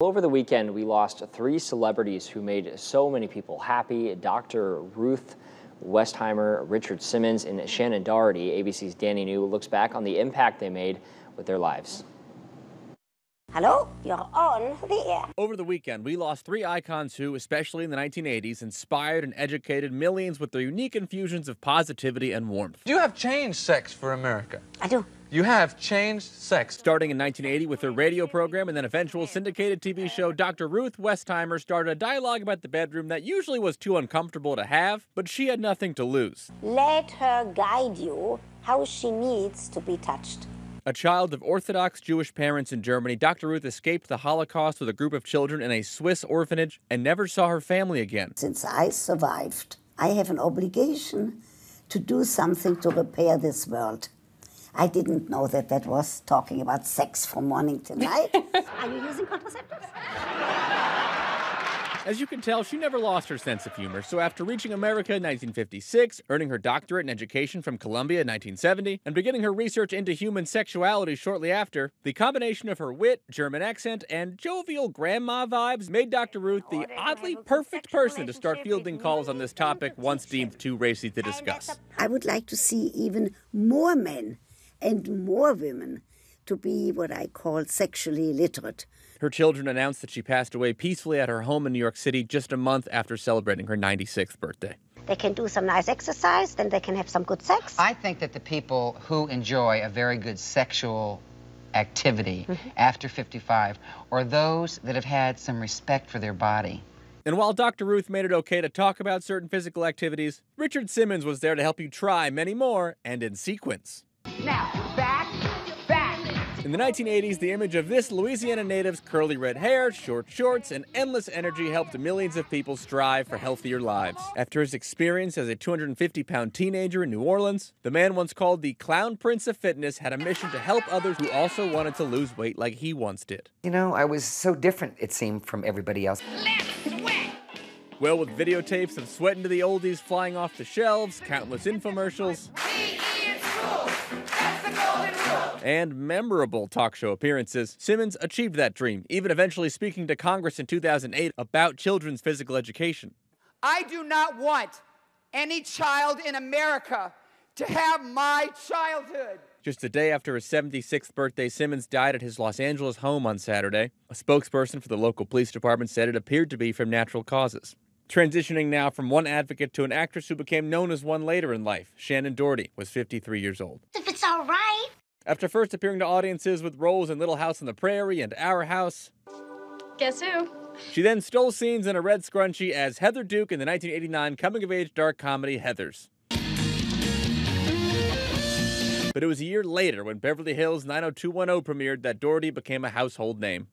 Over the weekend, we lost three celebrities who made so many people happy. Dr. Ruth Westheimer, Richard Simmons, and Shannen Doherty. ABC's Danny New looks back on the impact they made with their lives. Hello, you're on the air. Over the weekend, we lost three icons who, especially in the 1980s, inspired and educated millions with their unique infusions of positivity and warmth. You have changed sex for America. I do. You have changed sex. Starting in 1980 with her radio program and then eventual syndicated TV show, Dr. Ruth Westheimer started a dialogue about the bedroom that usually was too uncomfortable to have, but she had nothing to lose. Let her guide you how she needs to be touched. A child of Orthodox Jewish parents in Germany, Dr. Ruth escaped the Holocaust with a group of children in a Swiss orphanage and never saw her family again. Since I survived, I have an obligation to do something to repair this world. I didn't know that that was talking about sex from morning to night. Are you using contraceptives? As you can tell, she never lost her sense of humor, so after reaching America in 1956, earning her doctorate in education from Columbia in 1970, and beginning her research into human sexuality shortly after, the combination of her wit, German accent, and jovial grandma vibes made Dr. Ruth the oddly perfect person to start fielding calls on this topic once deemed too racy to discuss. I would like to see even more men and more women to be what I call sexually illiterate. Her children announced that she passed away peacefully at her home in New York City just a month after celebrating her 96th birthday. They can do some nice exercise, then they can have some good sex. I think that the people who enjoy a very good sexual activity after 55 are those that have had some respect for their body. And while Dr. Ruth made it okay to talk about certain physical activities, Richard Simmons was there to help you try many more and in sequence. Now, in the 1980s, the image of this Louisiana native's curly red hair, short shorts, and endless energy helped millions of people strive for healthier lives. After his experience as a 250-pound teenager in New Orleans, the man once called the Clown Prince of Fitness had a mission to help others who also wanted to lose weight like he once did. You know, I was so different, it seemed, from everybody else. Well, with videotapes of sweating to the oldies flying off the shelves, countless infomercials, and memorable talk show appearances, Simmons achieved that dream, even eventually speaking to Congress in 2008 about children's physical education. I do not want any child in America to have my childhood. Just a day after his 76th birthday, Simmons died at his Los Angeles home on Saturday. A spokesperson for the local police department said it appeared to be from natural causes. Transitioning now from one advocate to an actress who became known as one later in life, Shannen Doherty was 53 years old. If it's all right. After first appearing to audiences with roles in Little House on the Prairie and Our House, guess who? She then stole scenes in a red scrunchie as Heather Duke in the 1989 coming-of-age dark comedy Heathers. But it was a year later when Beverly Hills 90210 premiered that Doherty became a household name.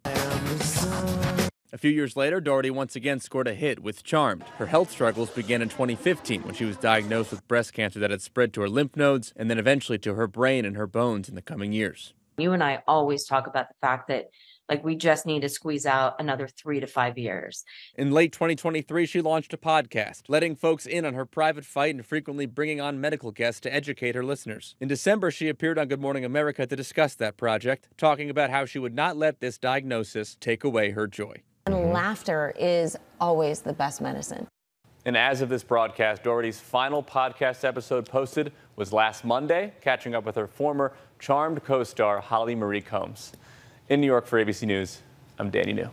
A few years later, Doherty once again scored a hit with Charmed. Her health struggles began in 2015 when she was diagnosed with breast cancer that had spread to her lymph nodes and then eventually to her brain and her bones in the coming years. You and I always talk about the fact that, like, we just need to squeeze out another 3 to 5 years. In late 2023, she launched a podcast, letting folks in on her private fight and frequently bringing on medical guests to educate her listeners. In December, she appeared on Good Morning America to discuss that project, talking about how she would not let this diagnosis take away her joy. And laughter is always the best medicine. And as of this broadcast, Doherty's final podcast episode posted was last Monday, catching up with her former Charmed co-star, Holly Marie Combs. In New York for ABC News, I'm Danny New.